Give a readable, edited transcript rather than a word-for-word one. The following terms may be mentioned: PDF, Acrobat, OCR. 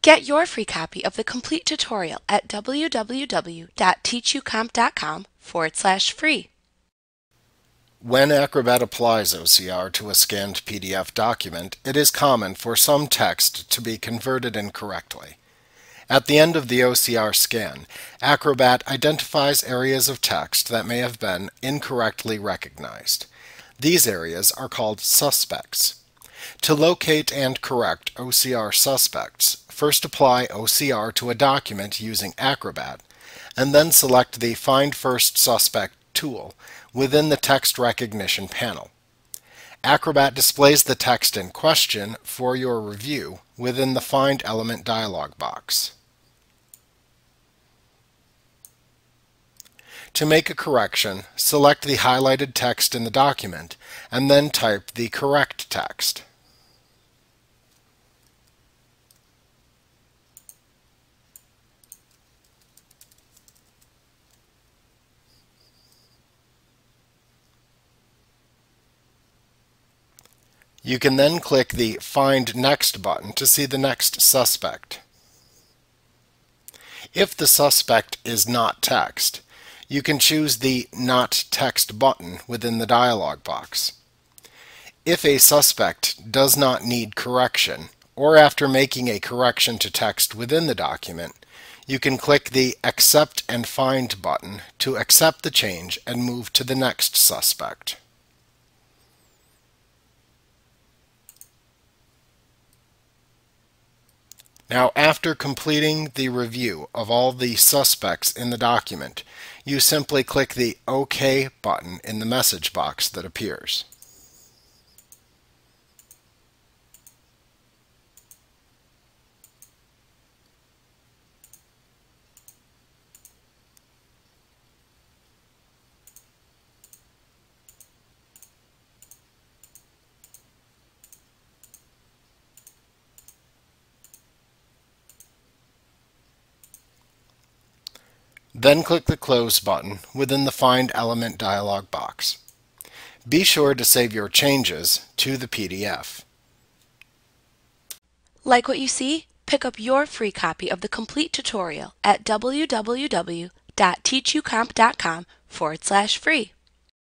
Get your free copy of the complete tutorial at www.teachucomp.com/free. When Acrobat applies OCR to a scanned PDF document, it is common for some text to be converted incorrectly. At the end of the OCR scan, Acrobat identifies areas of text that may have been incorrectly recognized. These areas are called suspects. To locate and correct OCR suspects, first apply OCR to a document using Acrobat, and then select the Find First Suspect tool within the text recognition panel. Acrobat displays the text in question for your review within the Find Element dialog box. To make a correction, select the highlighted text in the document and then type the correct text. You can then click the Find Next button to see the next suspect. If the suspect is not text, you can choose the Not Text button within the dialog box. If a suspect does not need correction, or after making a correction to text within the document, you can click the Accept and Find button to accept the change and move to the next suspect. Now, after completing the review of all the suspects in the document, you simply click the OK button in the message box that appears. Then click the Close button within the Find Element dialog box. Be sure to save your changes to the PDF. Like what you see? Pick up your free copy of the complete tutorial at www.teachucomp.com/free.